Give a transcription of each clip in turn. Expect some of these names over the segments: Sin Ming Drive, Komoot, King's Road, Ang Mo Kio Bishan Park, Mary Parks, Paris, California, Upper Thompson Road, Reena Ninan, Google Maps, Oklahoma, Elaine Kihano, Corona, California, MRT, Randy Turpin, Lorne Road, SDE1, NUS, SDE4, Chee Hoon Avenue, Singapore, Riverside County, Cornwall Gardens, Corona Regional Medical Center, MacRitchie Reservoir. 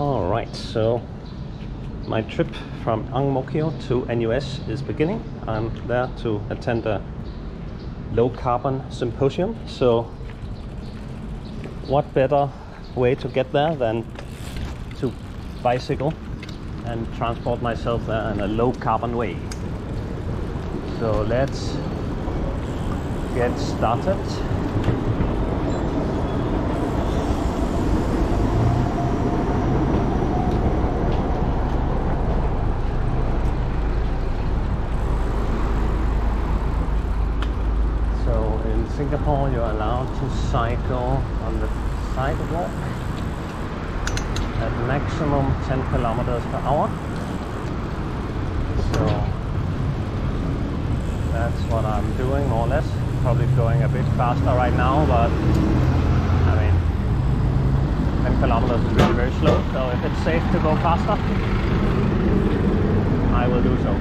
Alright, so my trip from Ang Mo Kio to NUS is beginning. I'm there to attend a low carbon symposium, so what better way to get there than to bicycle and transport myself there in a low carbon way. So let's get started. So in Singapore, you're allowed to cycle on the sidewalk at maximum 10 kilometers per hour. So that's what I'm doing, more or less. Probably going a bit faster right now, but I mean, 10 kilometers is really very slow, so if it's safe to go faster, I will do so.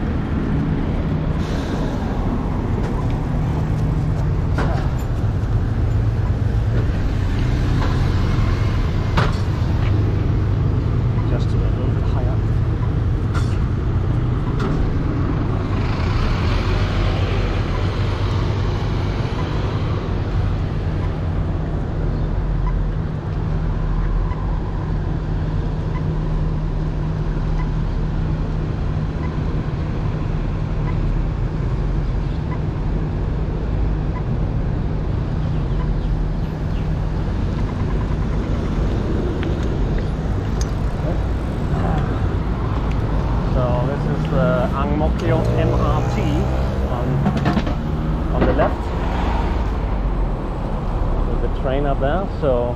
So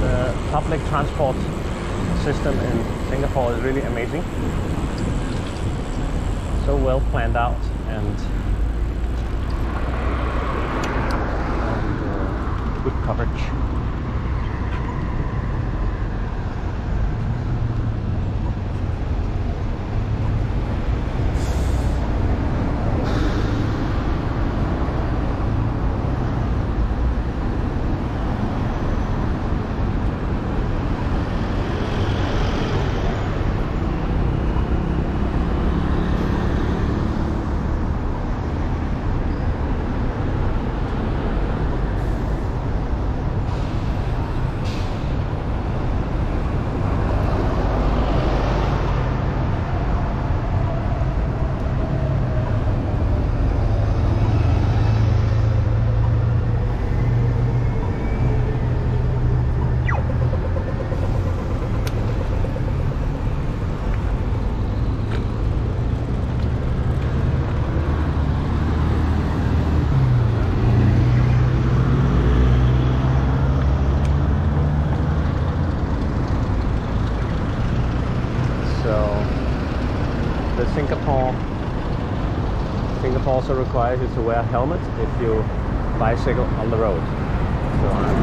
the public transport system in Singapore is really amazing. So well planned out and good coverage. Singapore also requires you to wear a helmet if you bicycle on the road. So I'm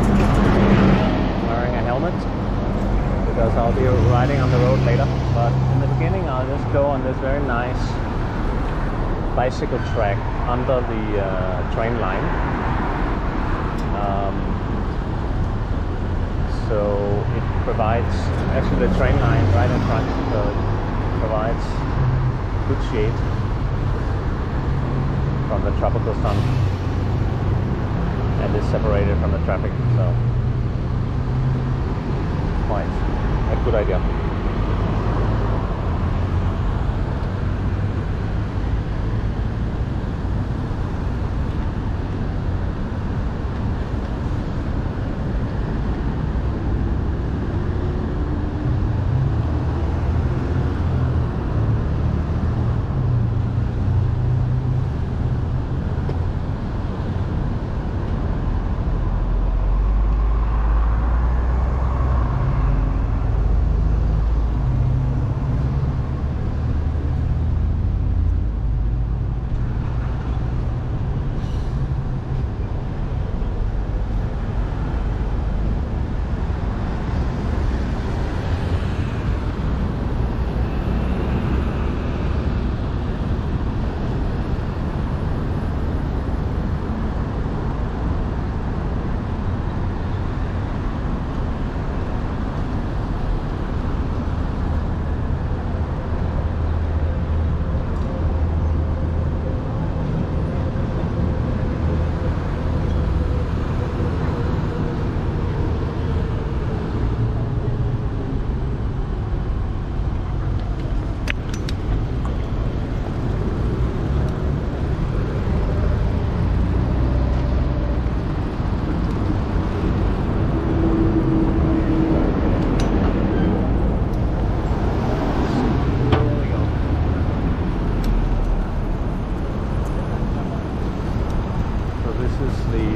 wearing a helmet because I'll be riding on the road later. But in the beginning, I'll just go on this very nice bicycle track under the train line. So it provides, actually the train line right in front, so it provides good shade from the tropical sun and is separated from the traffic, so quite a good idea.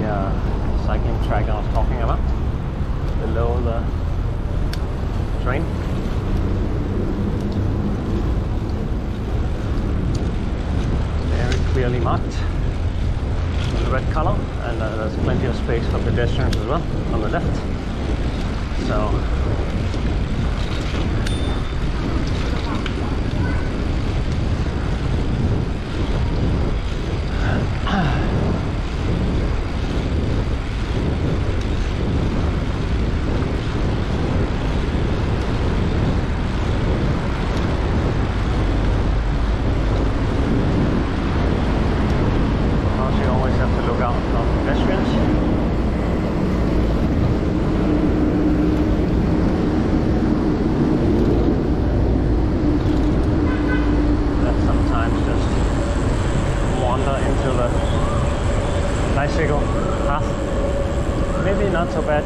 the cycling track I was talking about below the train. Very clearly marked in red color, and there's plenty of space for pedestrians as well on the left. So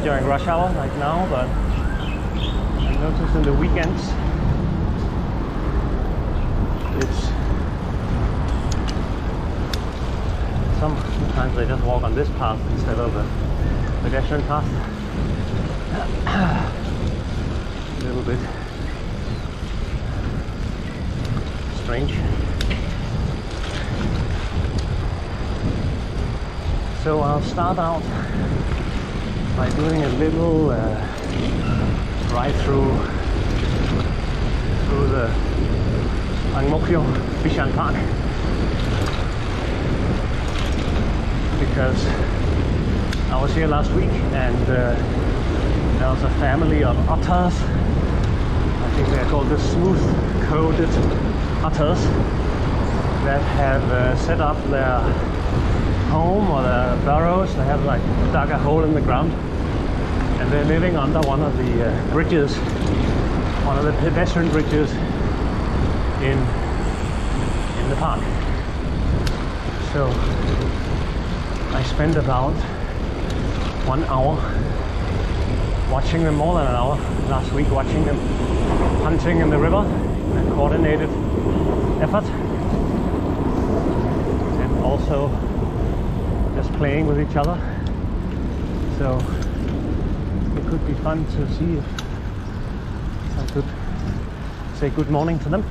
during rush hour like now, but I noticed in the weekends sometimes they just walk on this path instead of the pedestrian path. A little bit strange. So I'll start out by doing a little ride through the Ang Mo Kio Bishan Park, because I was here last week and there was a family of otters. I think they're called the smooth-coated otters that have set up their home or their burrows. They have like dug a hole in the ground, and they're living under one of the bridges, one of the pedestrian bridges in the park. So I spent about 1 hour watching them, more than an hour last week, watching them hunting in the river in a coordinated effort, and also just playing with each other. So it could be fun to see if I could say good morning to them.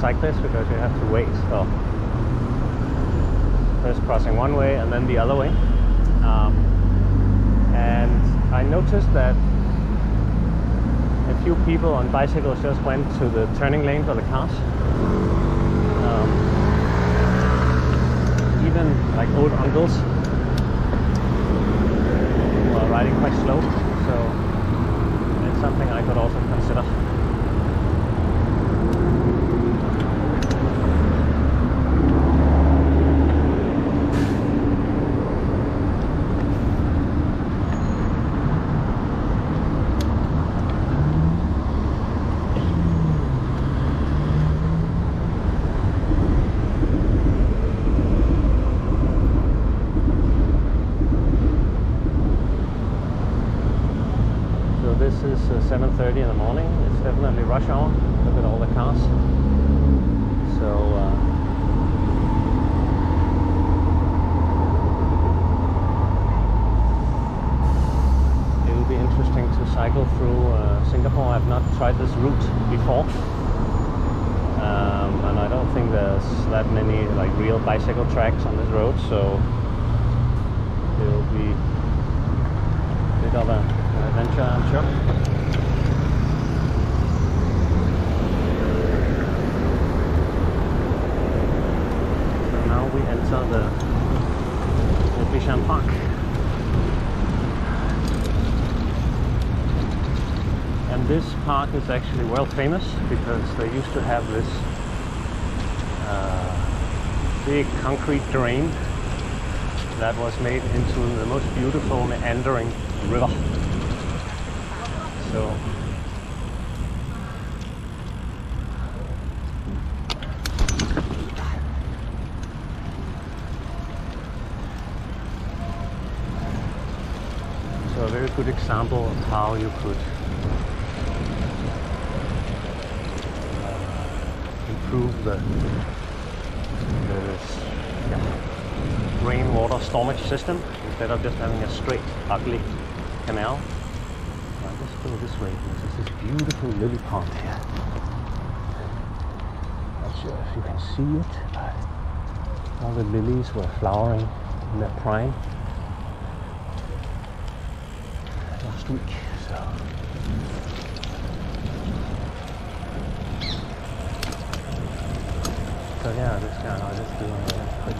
Cyclists, because you have to wait for first crossing one way and then the other way, and I noticed that a few people on bicycles just went to the turning lane for the cars. Even like old uncles who are riding quite slow, so it's something I could also consider. This is 7:30 in the morning. It's definitely rush hour. Look at all the cars. So it will be interesting to cycle through Singapore. I've not tried this route before, and I don't think there's that many like real bicycle tracks on this road. So it will be a bit of a adventure, I'm sure. So now we enter the Bishan Park, and this park is actually world famous because they used to have this big concrete drain that was made into the most beautiful meandering river. So a very good example of how you could improve the rainwater stormage system instead of just having a straight, ugly canal. Right, let's go this way. There's this beautiful lily pond here. Not sure if you can see it, but all the lilies were flowering in their prime last week. So yeah, this guy, I'll just do a quick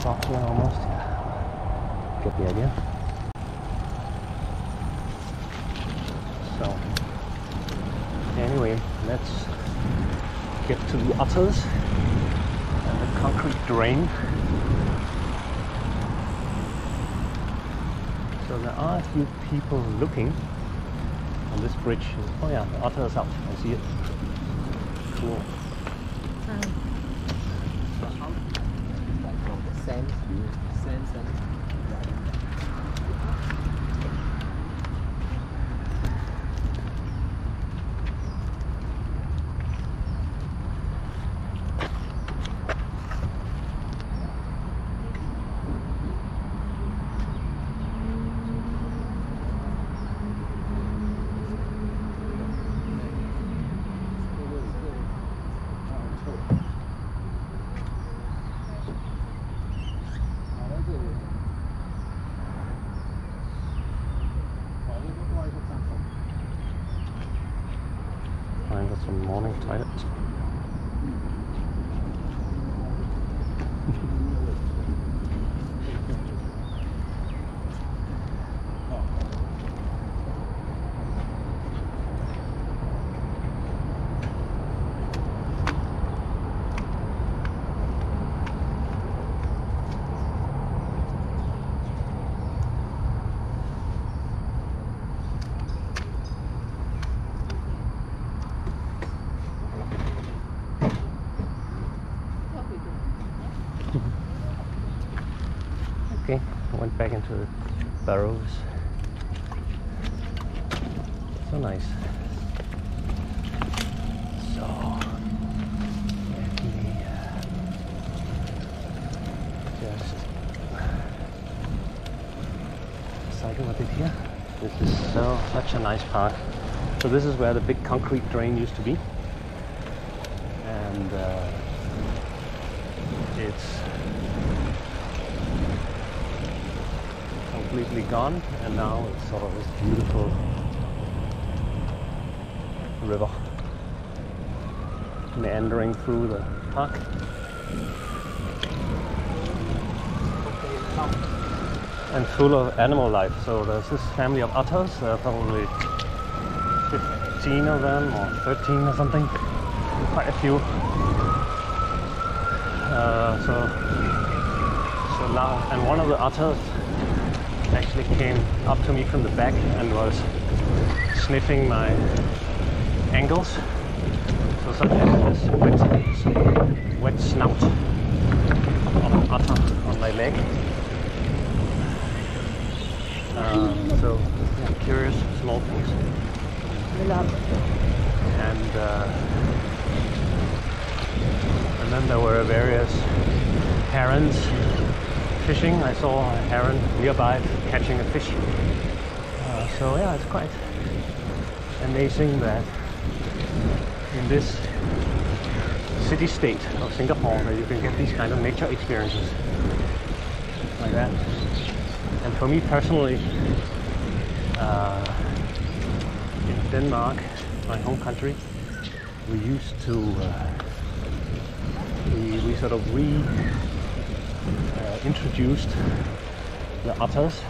stop here almost. Yeah. Get the idea. So anyway, let's get to the otters and the concrete drain. So there are a few people looking on this bridge. Oh yeah, the otter is out. I see it. Cool. Back into the burrows. So nice. So let me just cycle a bit here. This is such a nice park. So this is where the big concrete drain used to be, and it's completely gone, and now it's sort of this beautiful river meandering through the park. And full of animal life. So there's this family of otters, there are probably 15 of them or 13 or something, quite a few. So now, and one of the otters actually came up to me from the back and was sniffing my ankles. So sometimes this wet snout of an otter on my leg. So curious small things. And then there were various herons fishing. I saw a heron nearby catching a fish. So yeah, it's quite amazing that in this city-state of Singapore that you can get these kind of nature experiences like that. And for me personally, in Denmark, my home country, we used to we sort of introduced the otters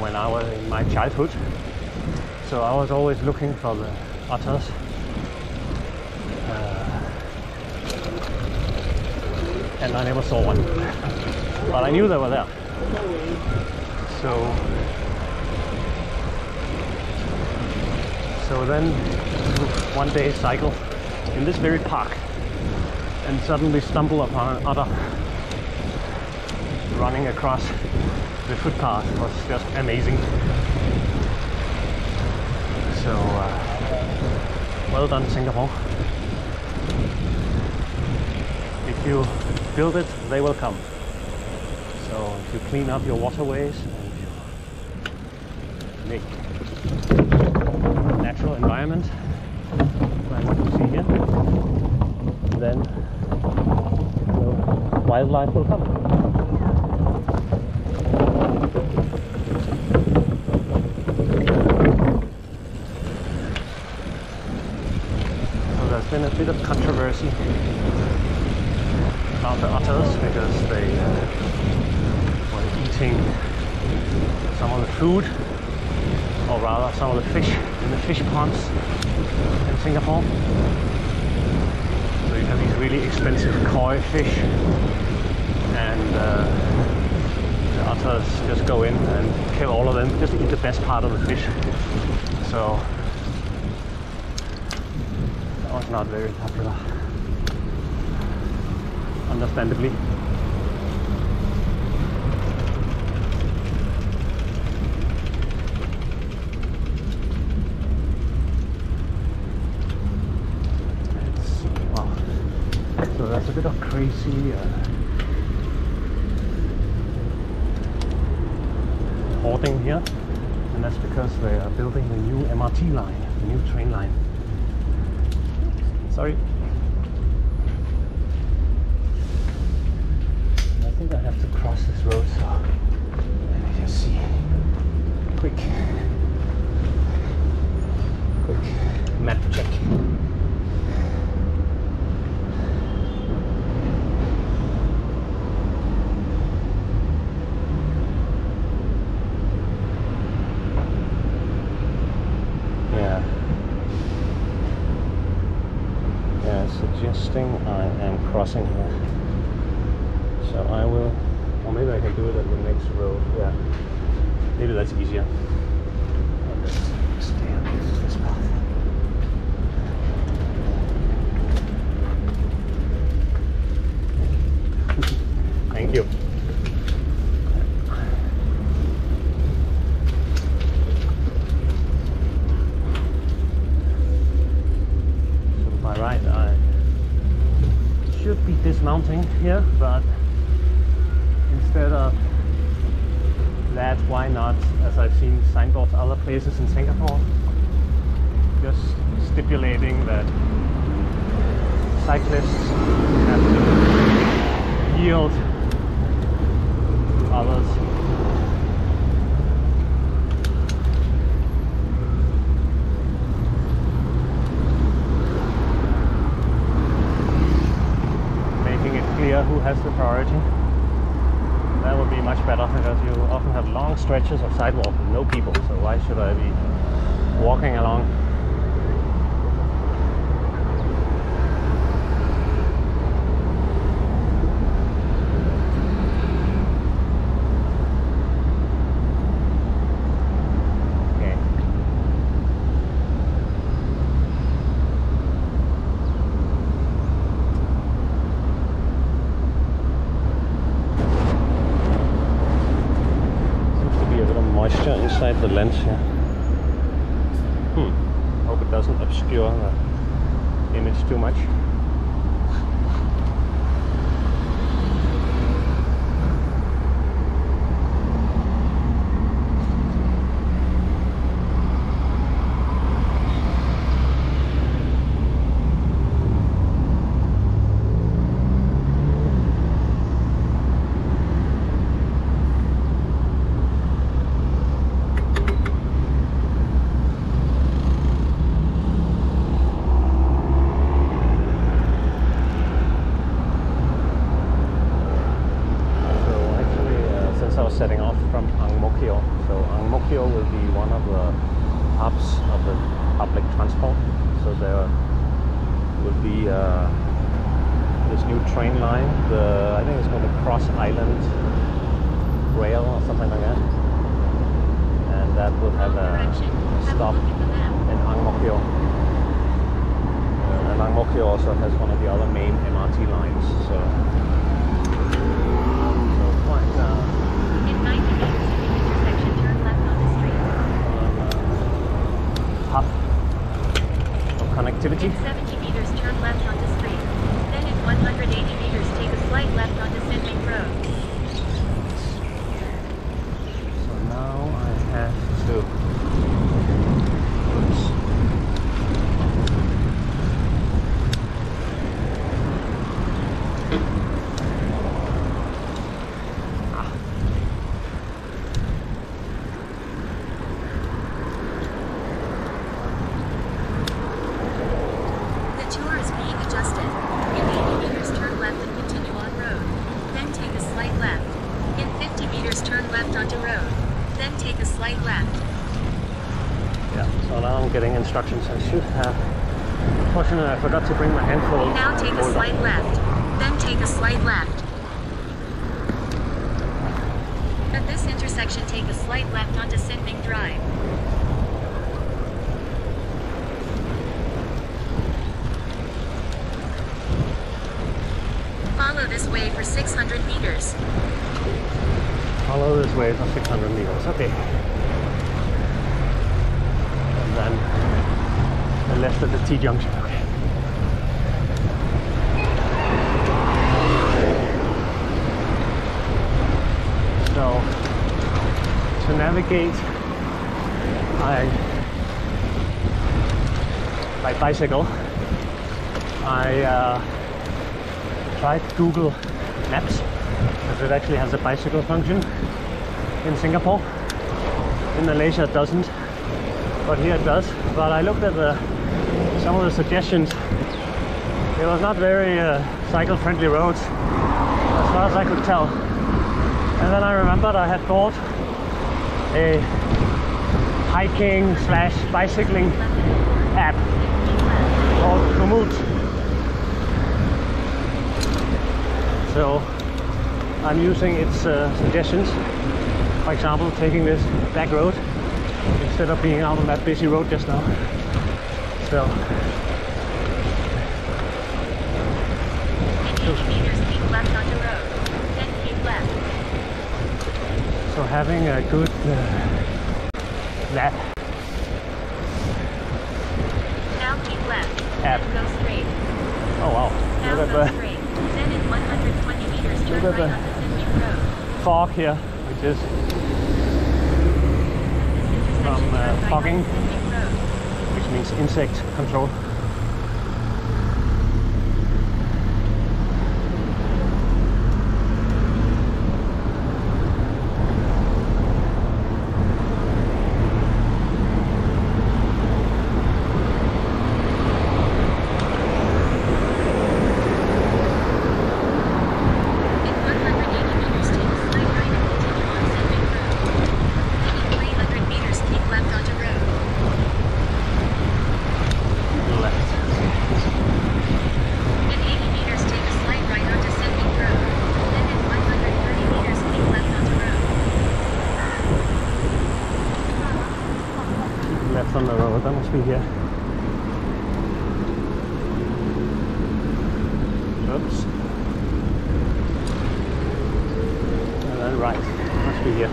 when I was in my childhood. So I was always looking for the otters and I never saw one, but I knew they were there. So then one day cycle in this very park and suddenly stumble upon an otter running across the footpath. It was just amazing. So well done, Singapore. If you build it, they will come. So if you clean up your waterways and you make a natural environment like what you see here, then the wildlife will come. A bit of controversy about the otters because they were eating some of the food, or rather some of the fish in the fish ponds in Singapore. So you have these really expensive koi fish, and the otters just go in and kill all of them, just eat the best part of the fish. So was not very popular, understandably. So that's a bit of crazy hoarding here, and that's because they are building the new MRT line, the new train line. Sorry. I think I have to cross this road, so let me just see. Quick map check. I am crossing here, so I will, or maybe I can do it at the next road. Yeah, maybe that's easier. I'll just stay on this path. Thank you. So to my right, I should be dismounting here, but instead of that, why not, as I've seen signboards other places in Singapore, just stipulating that cyclists have to yield to others. Who has the priority? That would be much better, because you often have long stretches of sidewalk with no people, so why should I be walking along? Inside the lens here. Hope it doesn't obscure the image too much. Setting off from Ang Mo Kio. So Ang Mo Kio will be one of the hubs of the public transport. So there will be this new train line, I think it's called the Cross Island Rail or something like that. And that would have a stop in Ang Mo Kio. And Ang Mo Kio also has one of the other main MRT lines. In 90 meters from the intersection, turn left on the street. Hub of connectivity. In 70 meters, turn left on the street. Then in 180 meters, take a slight left on the Sin Ming Road. So now I have to... I forgot to bring my handful. Now take a slight left, then take a slight left. At this intersection, take a slight left onto Sin Ming Drive. Follow this way for 600 meters. Follow this way for 600 meters, okay. And then the left at the T junction. Navigate by bicycle. I tried Google Maps because it actually has a bicycle function in Singapore. In Malaysia it doesn't, but here it does. But I looked at some of the suggestions. It was not very cycle friendly roads as far as I could tell. And then I remembered I had bought a hiking / bicycling app called Komoot. So I'm using its suggestions. For example, taking this back road instead of being out on that busy road just now. So 80 meters keep left on the road, then keep left. So having a good lap. Now keep left. App. Then go straight. Oh wow. Now go straight. Then in 120 meters turn right on the Sin Ming Road. Fog here, which is from fogging, which means insect control. Here. Oops. And then right. Must be here.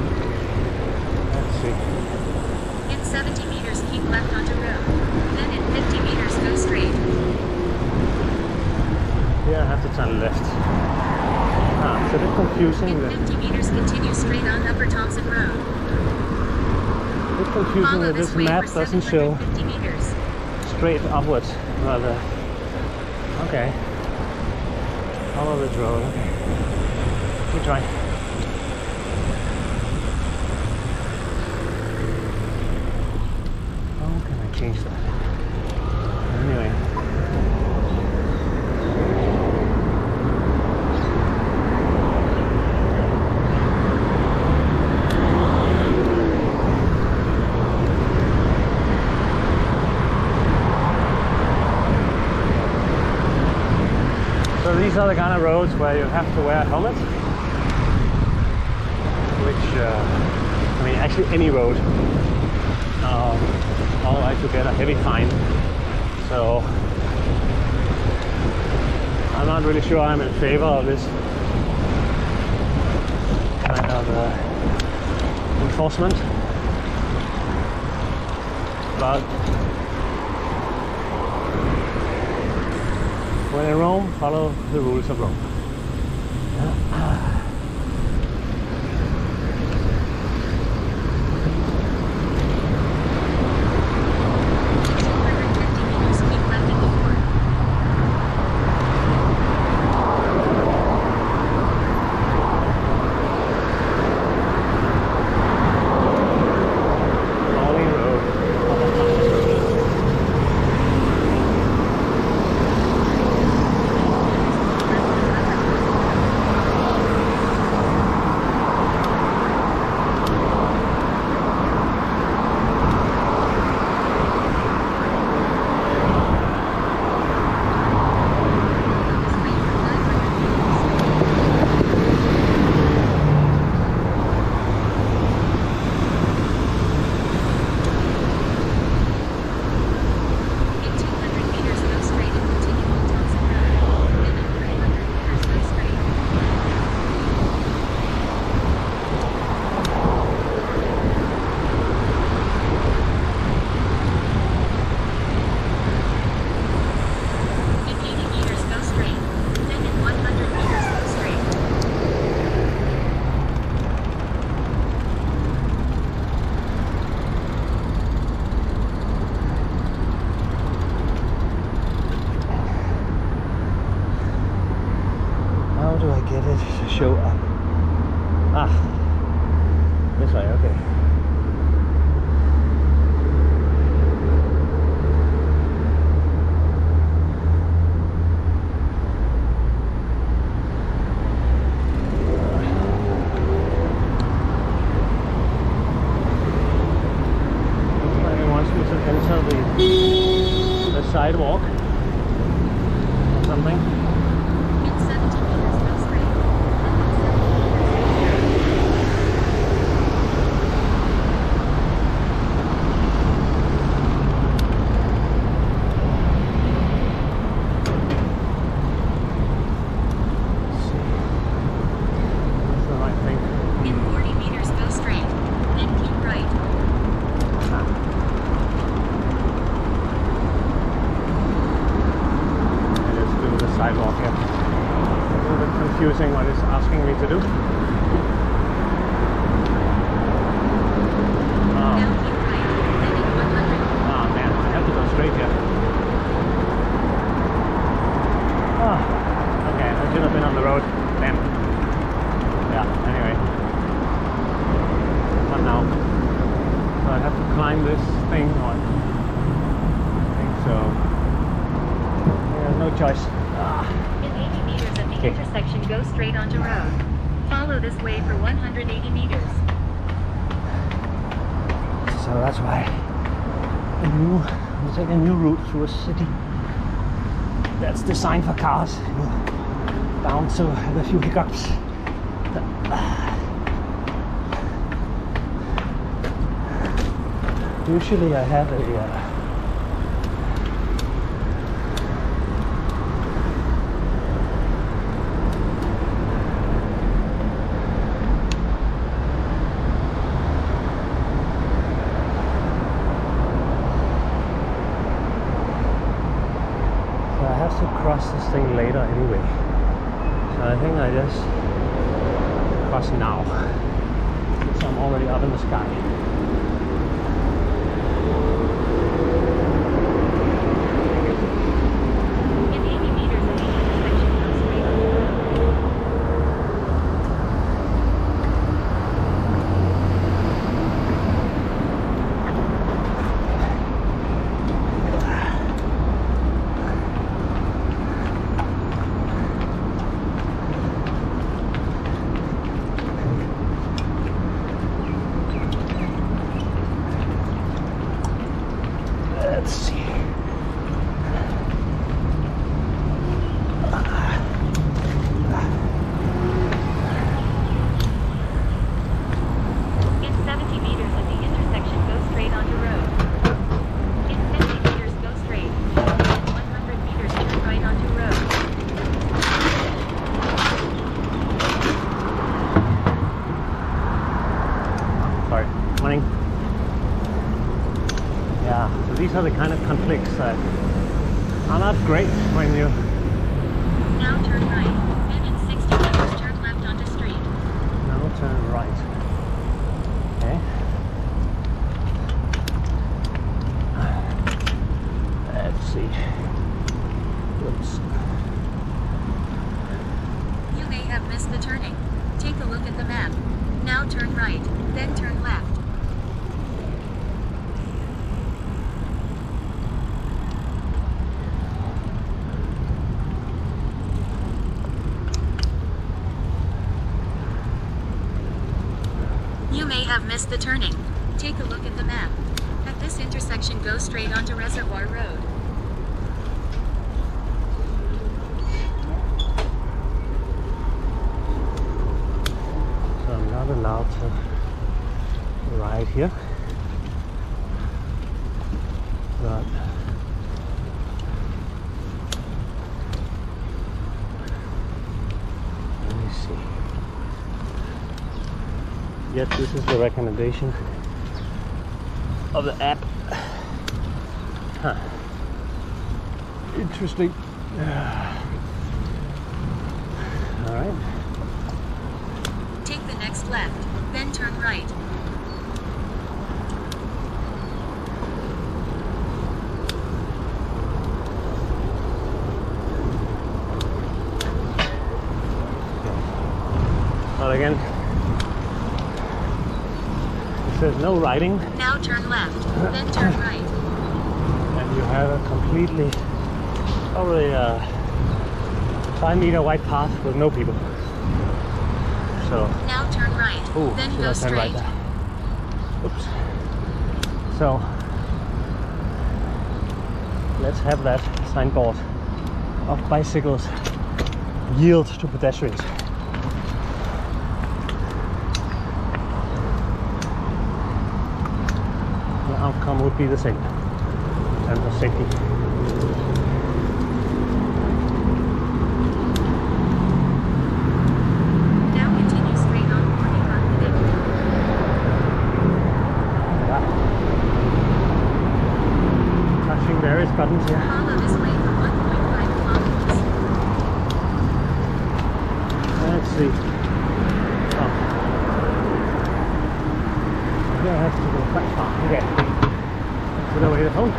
Let's see. In 70 meters, keep left onto road. Then in 50 meters, go straight. Yeah, I have to turn left. It's a bit confusing. In 50 meters, continue straight on Upper Thompson Road. It's confusing that this map doesn't show straight upwards, rather. Okay. Follow this road, okay. Let me try. How can I change that? Anyway. So these are the kind of roads where you have to wear a helmet, which, I mean, actually any road, otherwise you get a heavy fine. So I'm not really sure I'm in favor of this kind of enforcement, but when in Rome, follow the rules of Rome. Sidewalk or something. It's 17 meters west, right? That's the right thing. In 40 meters, go straight, then keep right. Sidewalk here. A little bit confusing what it's asking me to do. Oh man, I have to go straight here. Oh, okay, I should have been on the road then. Yeah, anyway. But now, so I have to climb this thing on. I think so. Yeah, no choice. Okay. Intersection, go straight onto road. Follow this way for 180 meters. So that's why it's like a new route through a city that's designed for cars, you know, down to the few hiccups. Usually I have a this thing later anyway, so I think I just cross now, since I'm already up in the sky. In 80 meters, I think the section goes these are the kind of conflicts that are not great when you... Now turn right, and in 60 meters turn left onto street. Now turn right. Okay. Let's see. Oops. You may have missed the turning. Take a look at the map. Now turn right, then turn left. Have missed the turning. Take a look at the map. At this intersection, go straight onto Reservoir Road. So I'm not allowed to ride here. But let me see. Yes, this is the recommendation of the app. Huh. Interesting. Alright. Take the next left, then turn right. Not again. There's no riding. Now turn left, then turn right. And you have a completely, probably a 5-meter wide path with no people. So now turn right, ooh, then go straight. Right there. Oops. So let's have that signboard of bicycles yield to pedestrians. Outcome would be the same in terms of safety. Now continue straight on Cornwall Gardens. Yeah. Touching various buttons here. Follow this way for 1.5 kilometers. Let's see. Oh. Here I have to go quite far. Okay. We're way to home.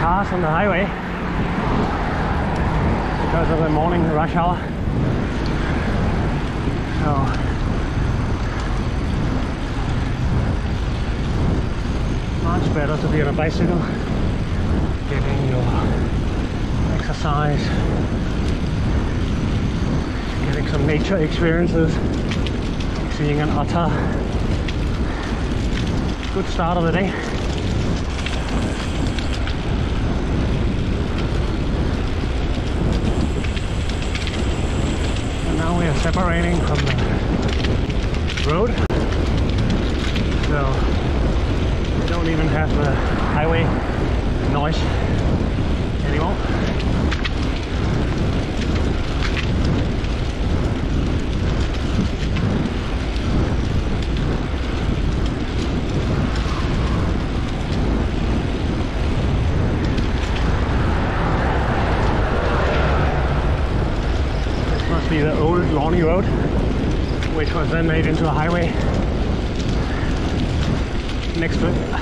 Cars on the highway because of the morning rush hour. So much better to be on a bicycle, getting your exercise, getting some nature experiences, seeing an otter. Good start of the day. We are separating from the road, so we don't even have the highway noise anymore. The old Lorne Road, which was then made into a highway next to it.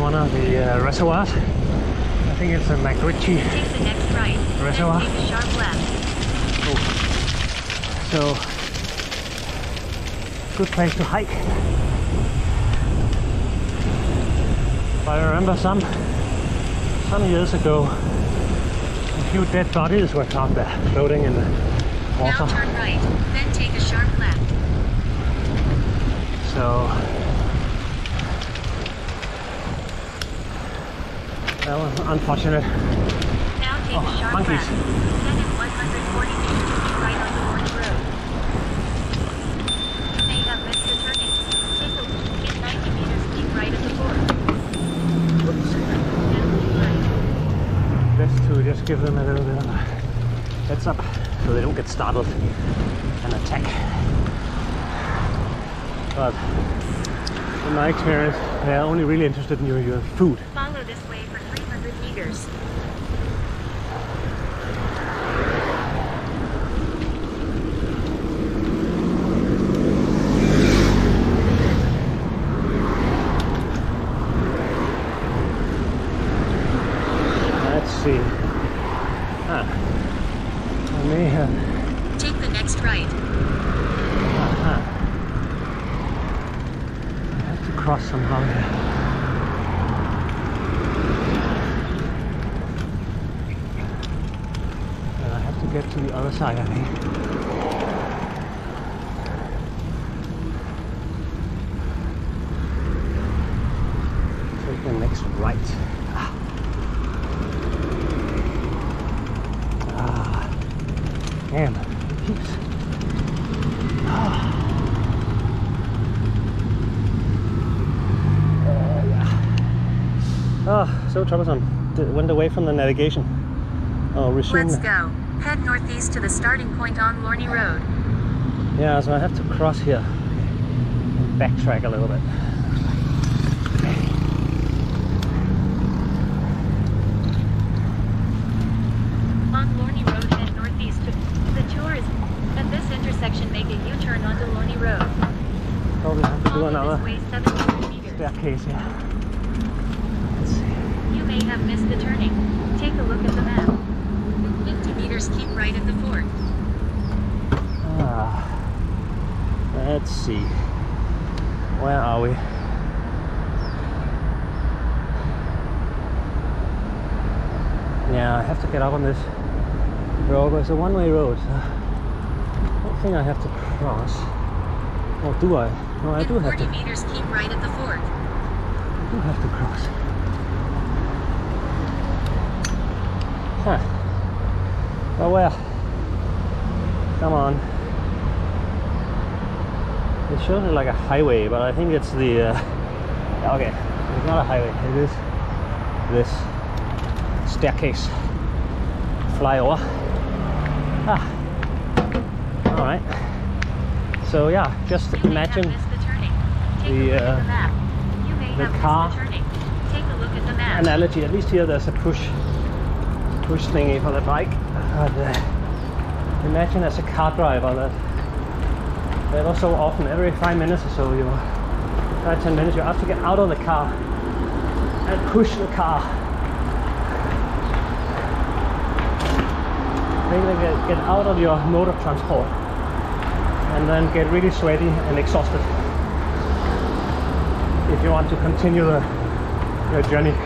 one of the reservoirs. I think it's a MacRitchie Reservoir. Cool. So, good place to hike. I remember some years ago, a few dead bodies were found there, floating in the water. Now turn right, then take a sharp left. So that was unfortunate. Now take a sharp monkeys. Left, then at 140 feet, right on the Lorne Road. You may have missed the turning. Take a look at 90 meters deep right of the board. Whoops. Right. Best to just give them a little bit of a heads up so they don't get startled and attack. But in my experience, they are only really interested in your food. Follow this way for 300 meters. Let's see. I may have... Take the next right. Cross somehow here. And I have to get to the other side, I think. Take the next right. Damn. Oops. So troublesome. Went away from the navigation. Oh, resume. Let's go. Head northeast to the starting point on Lorne Road. Yeah, so I have to cross here. Backtrack a little bit. On Lorne Road, head northeast to the tourist. At this intersection, make a U-turn onto Lorne Road. Probably have to do another staircase here. Yeah. May have missed the turning. Take a look at the map. 50 meters, keep right at the fort. Let's see. Where are we? Yeah, I have to get up on this road. It's a one-way road. So I don't think I have to cross. Or do I? No, I do have to. 40 meters, keep right at the fort. I do have to cross. Huh. Oh well. Come on. It shows it like a highway, but I think it's the... okay, it's not a highway. It is this staircase flyover. Alright. So yeah, just imagine the car analogy. At least here there's a push thingy for the bike. But, imagine as a car driver that also often every 5 minutes or so, 5-10 minutes, you have to get out of the car and push the car. Maybe get out of your mode of transport and then get really sweaty and exhausted if you want to continue your journey.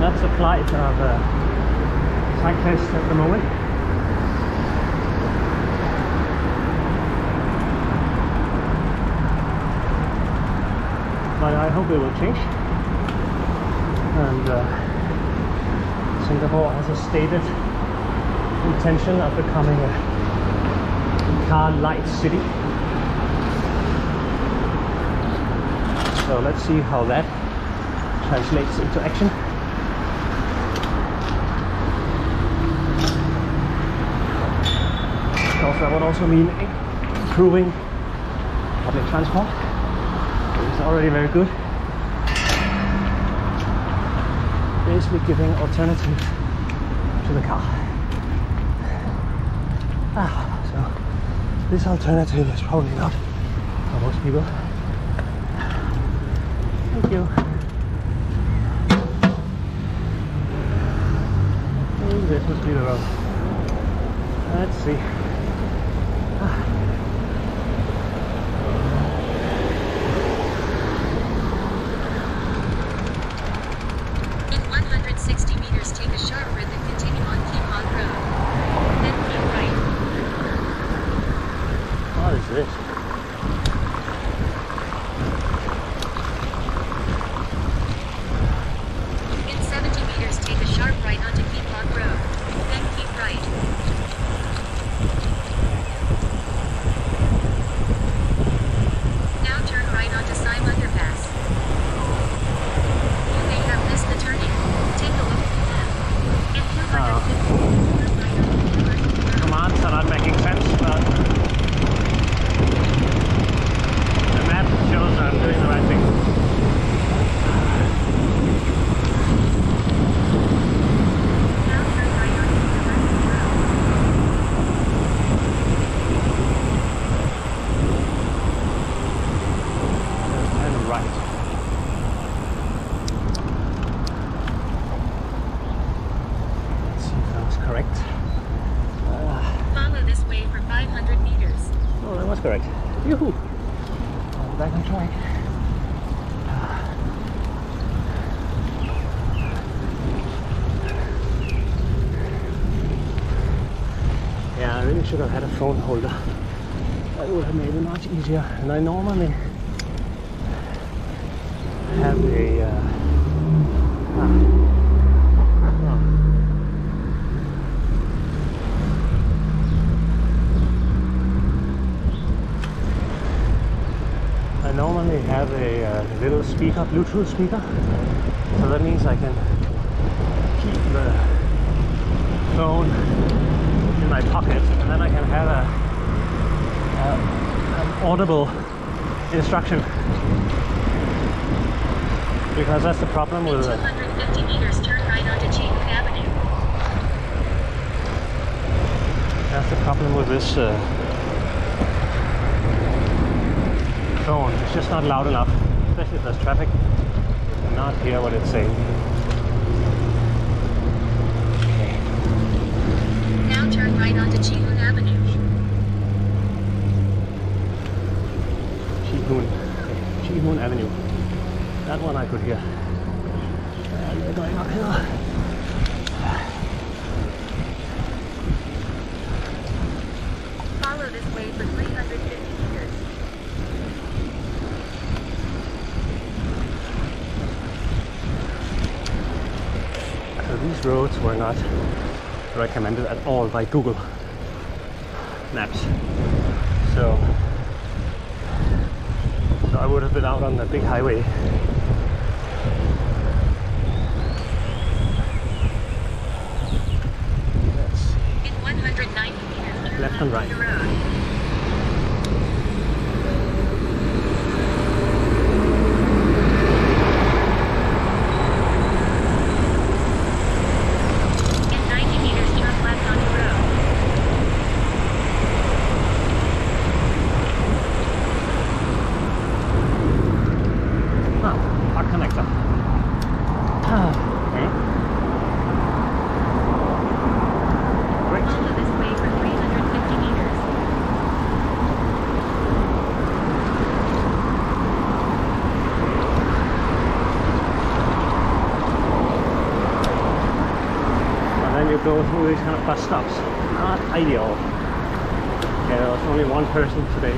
That's the plight of cyclists at the moment. But I hope it will change. And Singapore has a stated intention of becoming a car light city. So let's see how that translates into action. Because that would also mean improving public transport. It's already very good. Basically giving alternatives to the car. So This alternative is probably not for most people. Thank you. Oh, this must be the road. Let's see. In 160 meters, take a sharp right and continue on Chee Hoon Road. Then keep right. What is this? Should have had a phone holder. That would have made it much easier. And I normally have a little speaker, Bluetooth speaker. So that means I can keep the phone in my pocket, and then I can have an audible instruction, because that's the problem with 250 meters, turn right onto Chee Hoon Avenue. That's the problem with this phone. It's just not loud enough, especially if there's traffic. You cannot hear what it's saying. Turn right onto Chee Hoon Avenue. Chee Hoon Avenue. That one I could hear. We're going uphill. Follow this way for 350 meters. So these roads were not recommended at all by Google Maps, so I would have been out on the big highway. Let's see. In 190 meters, turn left and right. The road. Go through these kind of bus stops. Not ideal. Okay, there was only one person today.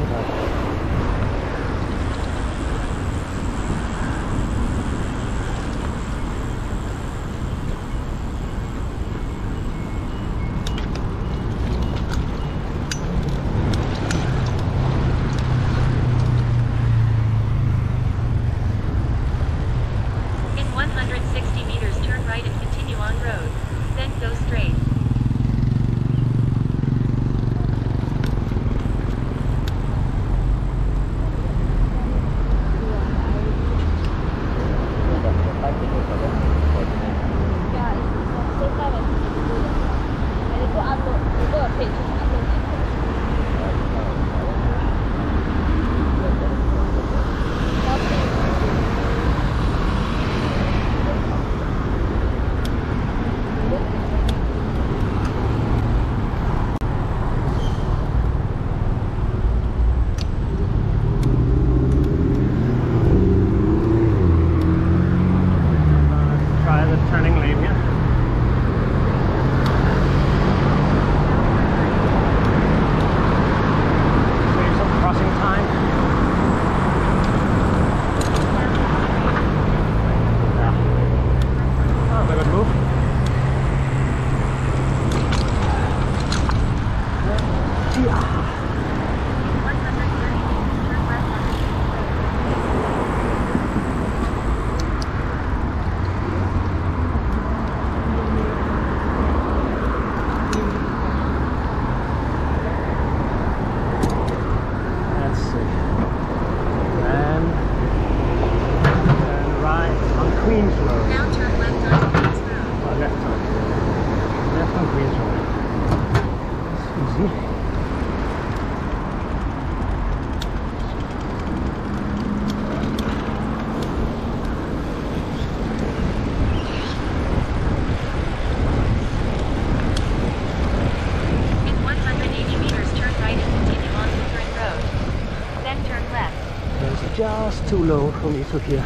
Too low for me to hear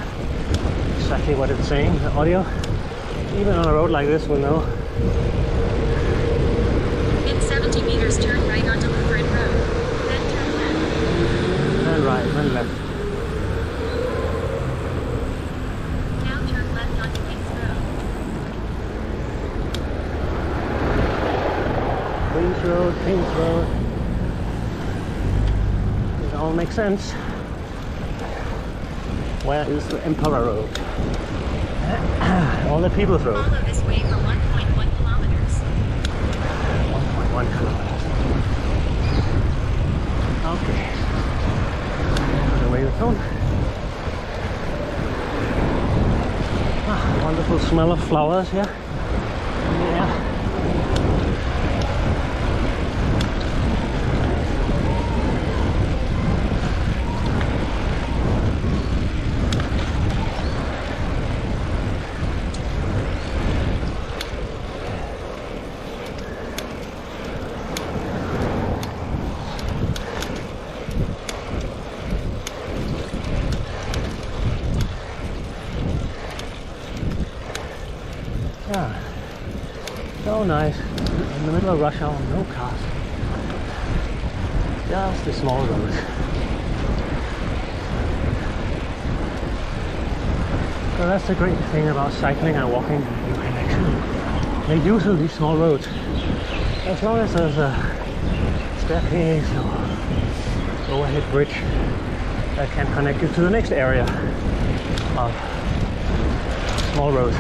exactly what it's saying. The audio, even on a road like this, will know. In 70 meters, turn right onto Lutheran Road. Then turn left. Then right, then left. Now turn left onto King's Road. Queen's Road, King's Road. It all makes sense. Where is the Emperor Road? All the People's Road. Follow this way for 1.1 kilometers. 1.1 kilometers. Okay. Put away the phone. Ah, wonderful smell of flowers here. Nice. In the middle of rush hour, no cars. Just a small road. So that's the great thing about cycling and walking. You can actually make use of these small roads. As long as there's a staircase or overhead bridge that can connect you to the next area of small roads.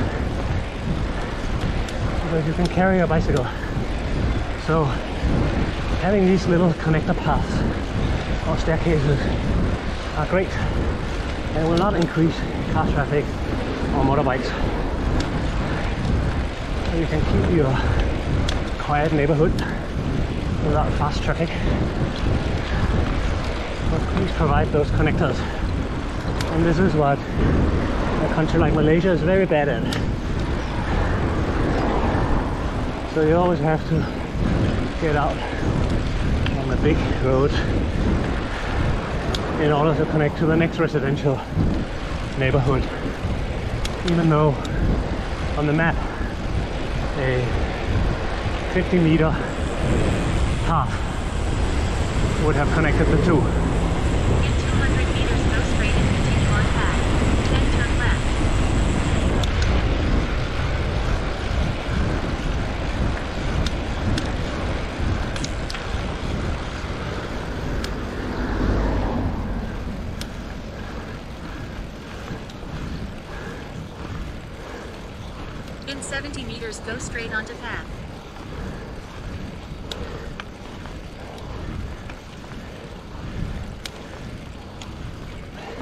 You can carry your bicycle. So having these little connector paths or staircases are great. They will not increase car traffic or motorbikes. So you can keep your quiet neighborhood without fast traffic. But please provide those connectors. And this is what a country like Malaysia is very bad at. So you always have to get out on the big road in order to connect to the next residential neighborhood. Even though on the map a 50-meter path would have connected the two. In 200 meters, go straight and continue on past, then turn left. In 70 meters, go straight onto path.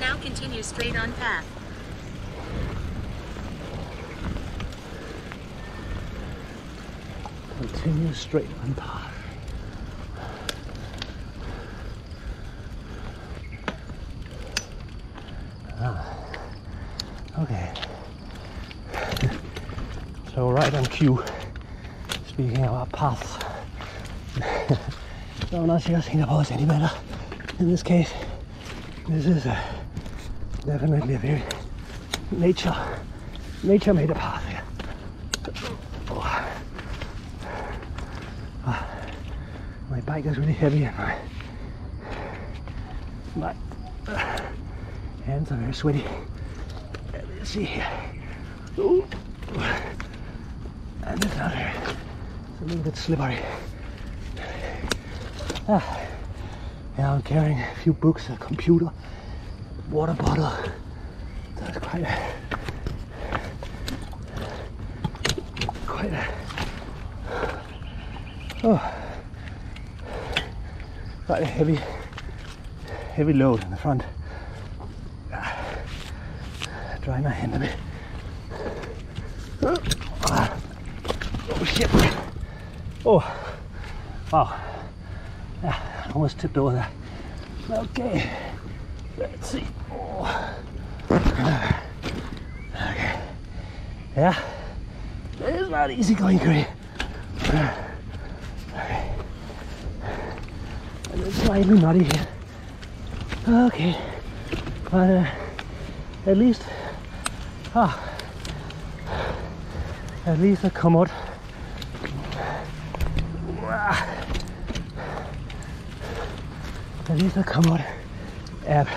Now continue straight on path. Continue straight on path. So right on cue, speaking about paths. So I'm not sure Singapore is any better in this case. This is definitely a very nature made a path here. Oh. Oh. My bike is really heavy and my hands are very sweaty. Let's see here. Ooh. And it's out here. It's a little bit slippery. Yeah, I'm carrying a few books, a computer, water bottle. That's quite a quite a heavy load in the front. Dry my hand a bit. Oh shit! Oh, wow! Yeah, almost tipped over there. Okay, let's see. Oh. Okay, yeah, it's not easy going, Korea. Okay, and it's slightly muddy here. Okay, but at least, a Komoot. At least the Komoot app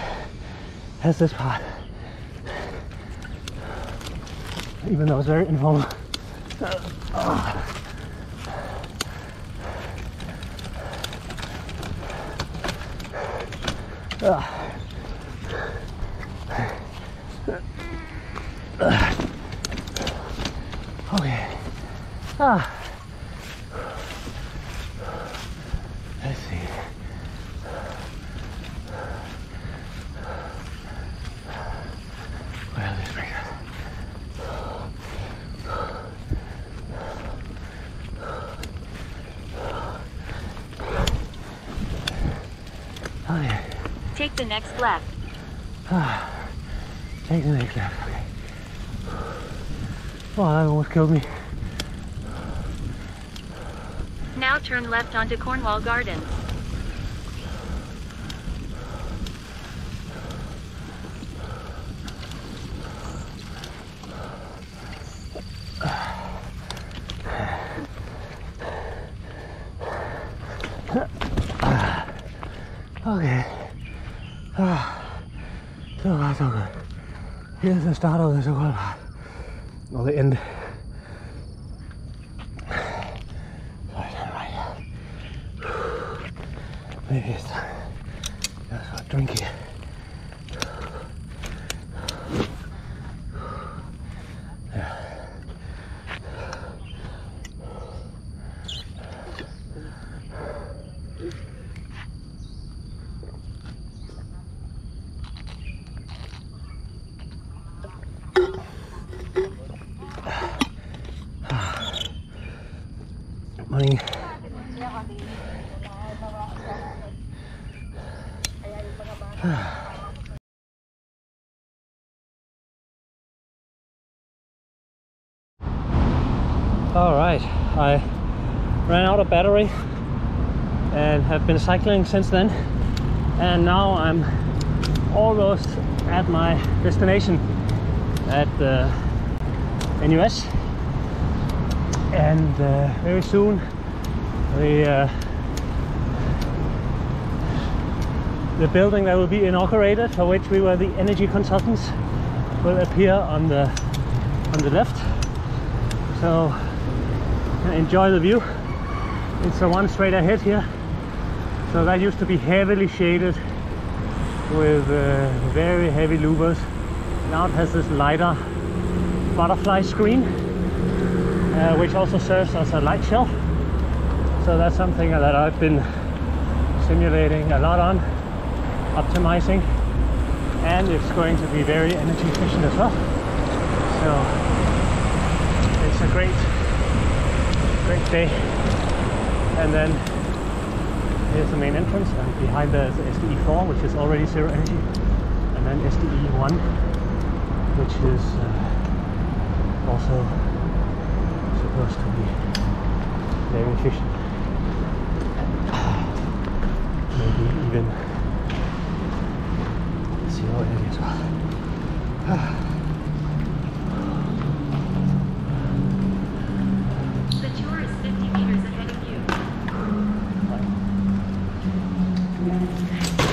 has this part, even though it's very informal. Okay. Let's see. Well, this brings us. Okay. Take the next left. Take the next left. Okay. Well, that almost killed me. Now turn left onto Cornwall Gardens. Okay. So far, so good. Here's the start of the so-called part. Or the end. Maybe it's time. That's what I'm drinking. Yeah. Morning. Alright, I ran out of battery and have been cycling since then, and now I'm almost at my destination at the NUS, and very soon the building that will be inaugurated, for which we were the energy consultants, will appear on the left. So enjoy the view. It's the one straight ahead here. So that used to be heavily shaded with very heavy louvers. Now it has this lighter butterfly screen, which also serves as a light shelf. So that's something that I've been simulating a lot on, optimizing, and it's going to be very energy efficient as well. So it's a great day. And then here's the main entrance, and behind there is the SDE4, which is already zero energy, and then SDE1, which is also supposed to be very efficient, maybe even energy as well. The tour is 50 meters ahead of you.